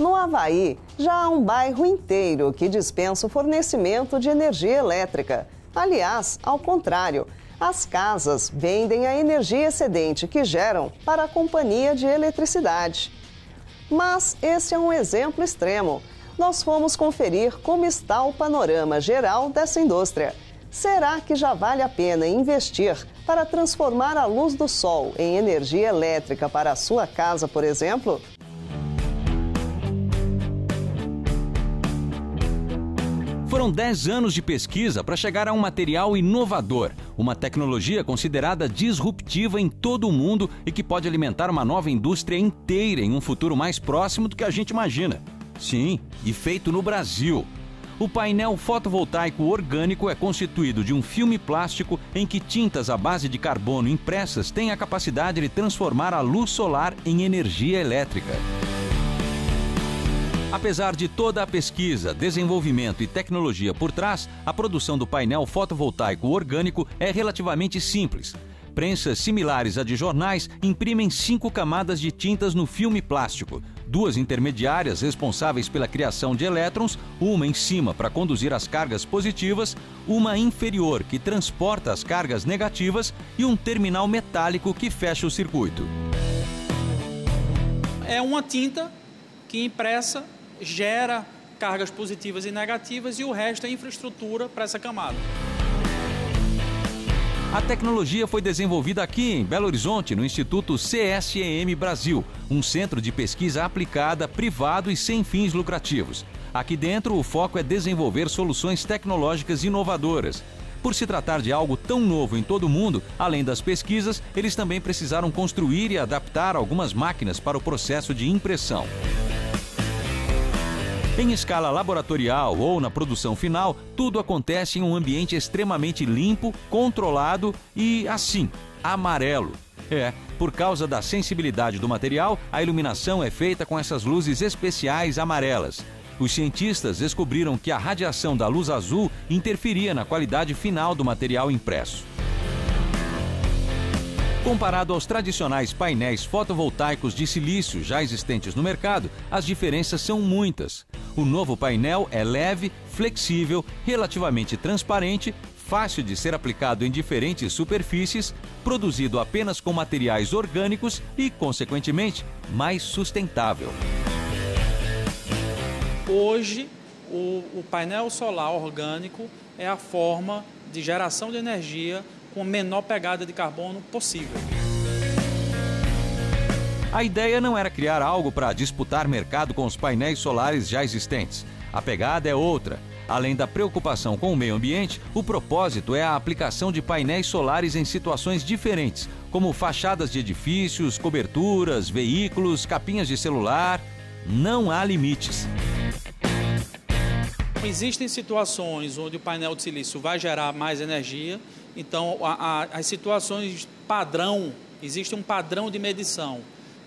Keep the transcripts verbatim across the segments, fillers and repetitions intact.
No Havaí, já há um bairro inteiro que dispensa o fornecimento de energia elétrica. Aliás, ao contrário, as casas vendem a energia excedente que geram para a companhia de eletricidade. Mas esse é um exemplo extremo. Nós fomos conferir como está o panorama geral dessa indústria. Será que já vale a pena investir para transformar a luz do sol em energia elétrica para a sua casa, por exemplo? Foram dez anos de pesquisa para chegar a um material inovador, uma tecnologia considerada disruptiva em todo o mundo e que pode alimentar uma nova indústria inteira em um futuro mais próximo do que a gente imagina. Sim, e feito no Brasil. O painel fotovoltaico orgânico é constituído de um filme plástico em que tintas à base de carbono impressas têm a capacidade de transformar a luz solar em energia elétrica. Apesar de toda a pesquisa, desenvolvimento e tecnologia por trás, a produção do painel fotovoltaico orgânico é relativamente simples. Prensas similares a de jornais imprimem cinco camadas de tintas no filme plástico, duas intermediárias responsáveis pela criação de elétrons, uma em cima para conduzir as cargas positivas, uma inferior que transporta as cargas negativas e um terminal metálico que fecha o circuito. É uma tinta que impressa gera cargas positivas e negativas e o resto é infraestrutura para essa camada. A tecnologia foi desenvolvida aqui em Belo Horizonte, no Instituto C S E M Brasil, um centro de pesquisa aplicada, privado e sem fins lucrativos. Aqui dentro, o foco é desenvolver soluções tecnológicas inovadoras. Por se tratar de algo tão novo em todo o mundo, além das pesquisas, eles também precisaram construir e adaptar algumas máquinas para o processo de impressão. Em escala laboratorial ou na produção final, tudo acontece em um ambiente extremamente limpo, controlado e, assim, amarelo. É, por causa da sensibilidade do material, a iluminação é feita com essas luzes especiais amarelas. Os cientistas descobriram que a radiação da luz azul interferia na qualidade final do material impresso. Comparado aos tradicionais painéis fotovoltaicos de silício já existentes no mercado, as diferenças são muitas. O novo painel é leve, flexível, relativamente transparente, fácil de ser aplicado em diferentes superfícies, produzido apenas com materiais orgânicos e, consequentemente, mais sustentável. Hoje, o, o painel solar orgânico é a forma de geração de energia com a menor pegada de carbono possível. A ideia não era criar algo para disputar mercado com os painéis solares já existentes. A pegada é outra. Além da preocupação com o meio ambiente, o propósito é a aplicação de painéis solares em situações diferentes, como fachadas de edifícios, coberturas, veículos, capinhas de celular. Não há limites. Existem situações onde o painel de silício vai gerar mais energia, então a, a, as situações padrão, existe um padrão de medição,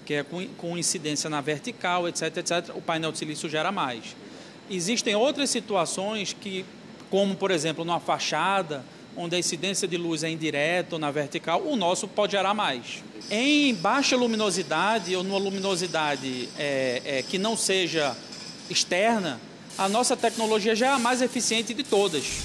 que é com, com incidência na vertical, etc, etcétera, o painel de silício gera mais. Existem outras situações que, como por exemplo numa fachada, onde a incidência de luz é indireta ou na vertical, o nosso pode gerar mais. Em baixa luminosidade ou numa luminosidade é, é, que não seja externa, a nossa tecnologia já é a mais eficiente de todas.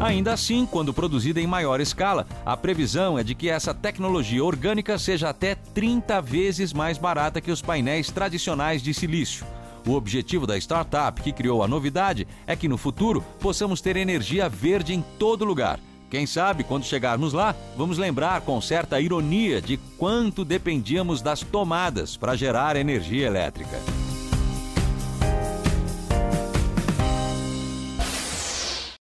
Ainda assim, quando produzida em maior escala, a previsão é de que essa tecnologia orgânica seja até trinta vezes mais barata que os painéis tradicionais de silício. O objetivo da startup que criou a novidade é que no futuro possamos ter energia verde em todo lugar. Quem sabe, quando chegarmos lá, vamos lembrar com certa ironia de quanto dependíamos das tomadas para gerar energia elétrica.